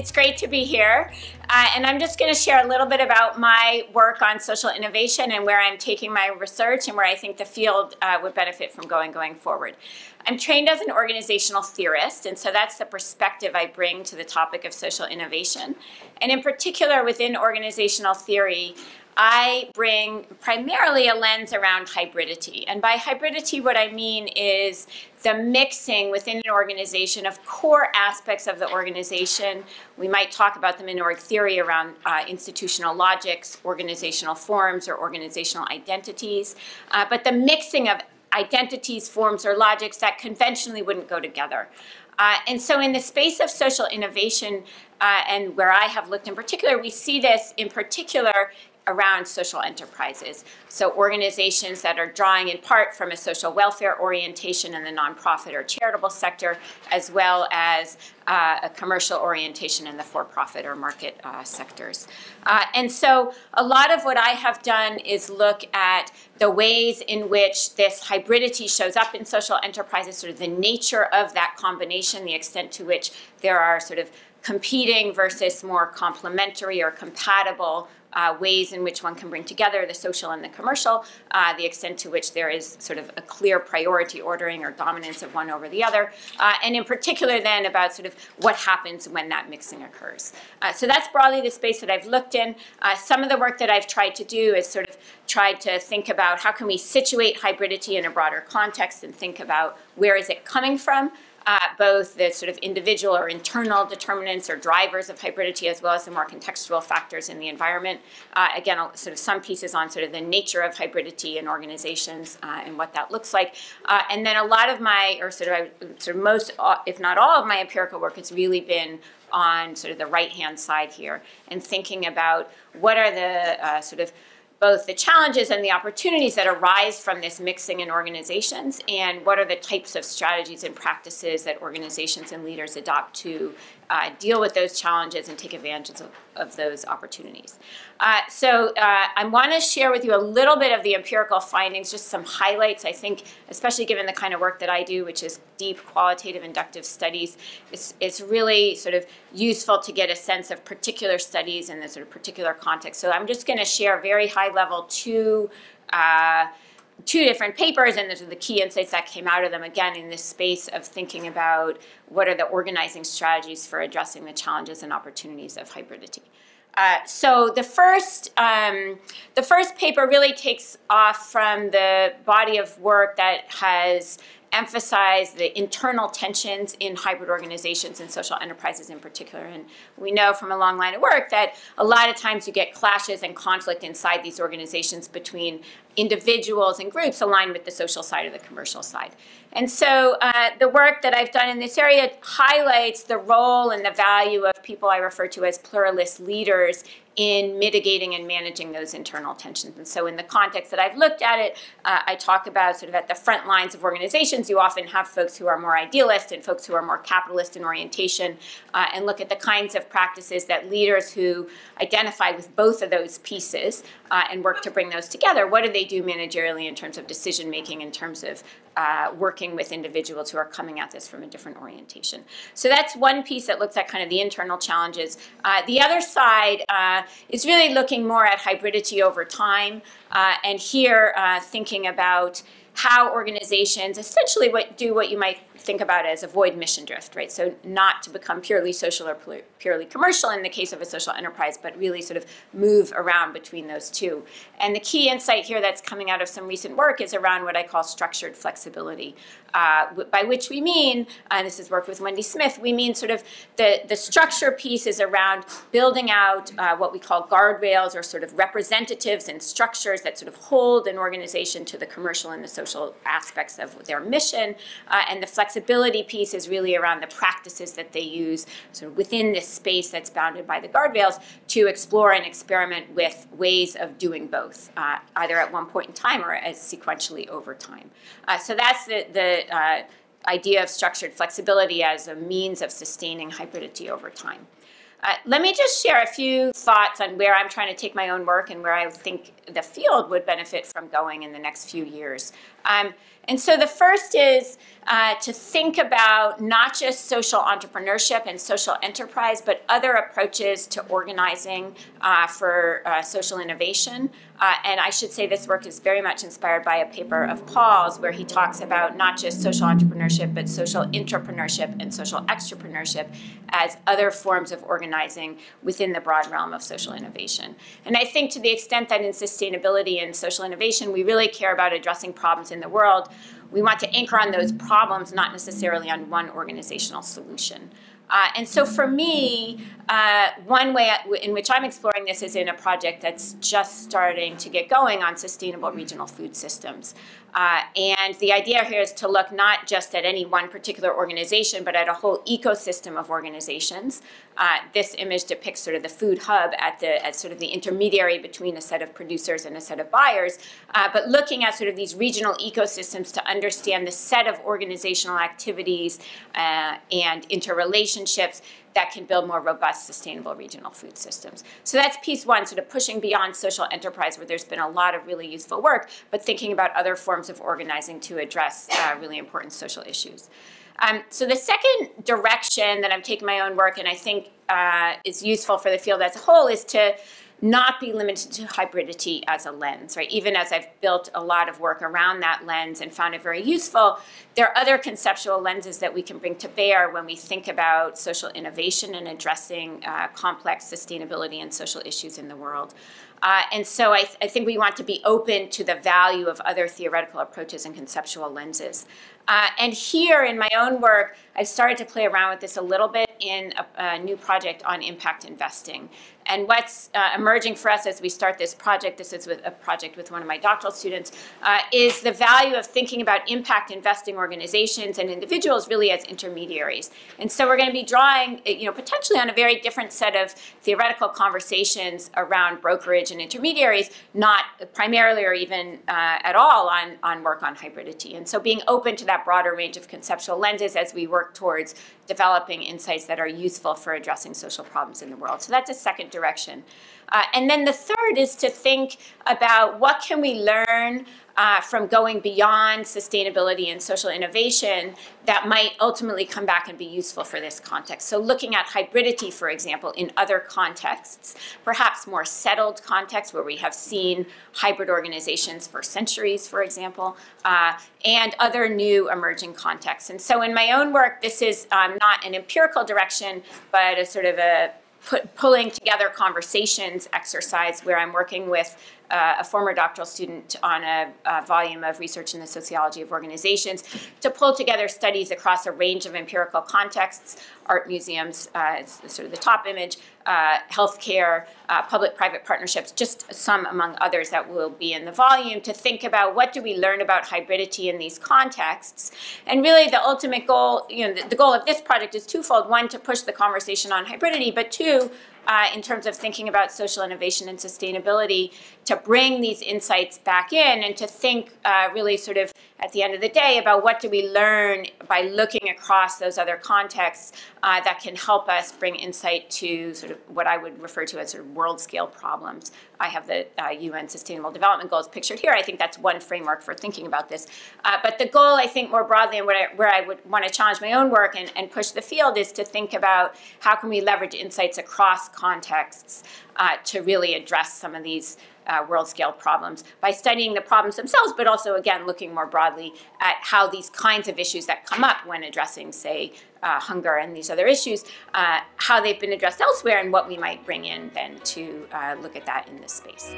It's great to be here, and I'm just going to share a little bit about my work on social innovation and where I'm taking my research and where I think the field would benefit from going forward. I'm trained as an organizational theorist, and so that's the perspective I bring to the topic of social innovation. And in particular, within organizational theory, I bring primarily a lens around hybridity. And by hybridity, what I mean is the mixing within an organization of core aspects of the organization. We might talk about them in org theory around institutional logics, organizational forms, or organizational identities, but the mixing of identities, forms, or logics that conventionally wouldn't go together. And so in the space of social innovation, and where I have looked in particular, we see this in particular around social enterprises. So organizations that are drawing in part from a social welfare orientation in the nonprofit or charitable sector, as well as a commercial orientation in the for-profit or market sectors. And so a lot of what I have done is look at the ways in which this hybridity shows up in social enterprises, sort of the nature of that combination, the extent to which there are sort of competing versus more complementary or compatible ways in which one can bring together the social and the commercial, the extent to which there is sort of a clear priority ordering or dominance of one over the other, and in particular then about sort of what happens when that mixing occurs. So that's broadly the space that I've looked in. Some of the work that I've tried to do is sort of tried to think about how can we situate hybridity in a broader context and think about where is it coming from. Both the sort of individual or internal determinants or drivers of hybridity, as well as the more contextual factors in the environment. Again, sort of some pieces on sort of the nature of hybridity in organizations and what that looks like. And then a lot of my, or sort of most, if not all of my empirical work, it's really been on sort of the right-hand side here and thinking about what are the sort of both the challenges and the opportunities that arise from this mixing in organizations, and what are the types of strategies and practices that organizations and leaders adopt to deal with those challenges and take advantage of those opportunities. So I want to share with you a little bit of the empirical findings, just some highlights. I think, especially given the kind of work that I do, which is deep qualitative inductive studies, it's really sort of useful to get a sense of particular studies in the sort of particular context. So I'm just going to share very high level two different papers, and those are the key insights that came out of them, again, in this space of thinking about what are the organizing strategies for addressing the challenges and opportunities of hybridity. So the first paper really takes off from the body of work that has emphasized the internal tensions in hybrid organizations and social enterprises in particular. And we know from a long line of work that a lot of times you get clashes and conflict inside these organizations between individuals and groups aligned with the social side or the commercial side. And so the work that I've done in this area highlights the role and the value of people I refer to as pluralist leaders in mitigating and managing those internal tensions. And so in the context that I've looked at it, I talk about sort of at the front lines of organizations, you often have folks who are more idealist and folks who are more capitalist in orientation, and look at the kinds of practices that leaders who identify with both of those pieces and work to bring those together. What do they do managerially in terms of decision making, in terms of working with individuals who are coming at this from a different orientation? So that's one piece that looks at kind of the internal challenges. The other side is really looking more at hybridity over time, and here thinking about how organizations essentially do what you might think about as avoid mission drift, right? So not to become purely social or purely commercial in the case of a social enterprise, but really sort of move around between those two. And the key insight here that's coming out of some recent work is around what I call structured flexibility, by which we mean, and this is work with Wendy Smith, we mean sort of the structure piece is around building out what we call guardrails, or sort of representatives and structures that sort of hold an organization to the commercial and the social aspects of their mission, and the flexibility piece is really around the practices that they use sort of within this space that's bounded by the guardrails to explore and experiment with ways of doing both, either at one point in time or as sequentially over time. So that's the idea of structured flexibility as a means of sustaining hybridity over time. Let me just share a few thoughts on where I'm trying to take my own work and where I think the field would benefit from going in the next few years. And so the first is to think about not just social entrepreneurship and social enterprise, but other approaches to organizing for social innovation. And I should say this work is very much inspired by a paper of Paul's where he talks about not just social entrepreneurship, but social intrapreneurship and social extrapreneurship as other forms of organizing within the broad realm of social innovation. And I think to the extent that in sustainability and social innovation, we really care about addressing problems in the world, we want to anchor on those problems, not necessarily on one organizational solution. And so for me, one way in which I'm exploring this is in a project that's just starting to get going on sustainable regional food systems. And the idea here is to look not just at any one particular organization, but at a whole ecosystem of organizations. This image depicts sort of the food hub as sort of the intermediary between a set of producers and a set of buyers, but looking at sort of these regional ecosystems to understand the set of organizational activities and interrelationships that can build more robust, sustainable regional food systems. So that's piece one, sort of pushing beyond social enterprise, where there's been a lot of really useful work, but thinking about other forms of organizing to address really important social issues. So the second direction that I'm taking my own work, and I think is useful for the field as a whole, is to not be limited to hybridity as a lens, right? Even as I've built a lot of work around that lens and found it very useful, there are other conceptual lenses that we can bring to bear when we think about social innovation and addressing complex sustainability and social issues in the world. And so I think we want to be open to the value of other theoretical approaches and conceptual lenses. And here in my own work, I've started to play around with this a little bit in a new project on impact investing. And what's emerging for us as we start this project, this is with a project with one of my doctoral students, is the value of thinking about impact investing organizations and individuals really as intermediaries. And so we're going to be drawing, potentially on a very different set of theoretical conversations around brokerage and intermediaries, not primarily or even at all on work on hybridity. And so being open to that broader range of conceptual lenses as we work towards developing insights that are useful for addressing social problems in the world. So that's a second direction. And then the third is to think about what can we learn from going beyond sustainability and social innovation that might ultimately come back and be useful for this context. So looking at hybridity, for example, in other contexts, perhaps more settled contexts where we have seen hybrid organizations for centuries, for example, and other new emerging contexts. And so in my own work, this is not an empirical direction, but a sort of a pulling together conversations exercise where I'm working with a former doctoral student on a volume of research in the sociology of organizations to pull together studies across a range of empirical contexts, art museums, it's sort of the top image, healthcare, public-private partnerships, just some among others that will be in the volume, to think about what do we learn about hybridity in these contexts. And really the ultimate goal, the goal of this project is twofold. One, to push the conversation on hybridity, but two, in terms of thinking about social innovation and sustainability, to bring these insights back in and to think really sort of at the end of the day about what do we learn by looking across those other contexts that can help us bring insight to sort of what I would refer to as sort of world-scale problems. I have the UN Sustainable Development Goals pictured here. I think that's one framework for thinking about this. But the goal, I think, more broadly, and where I would want to challenge my own work and push the field, is to think about how can we leverage insights across contexts to really address some of these world-scale problems by studying the problems themselves, but also, again, looking more broadly at how these kinds of issues that come up when addressing, say, hunger and these other issues, how they've been addressed elsewhere and what we might bring in then to look at that in this space.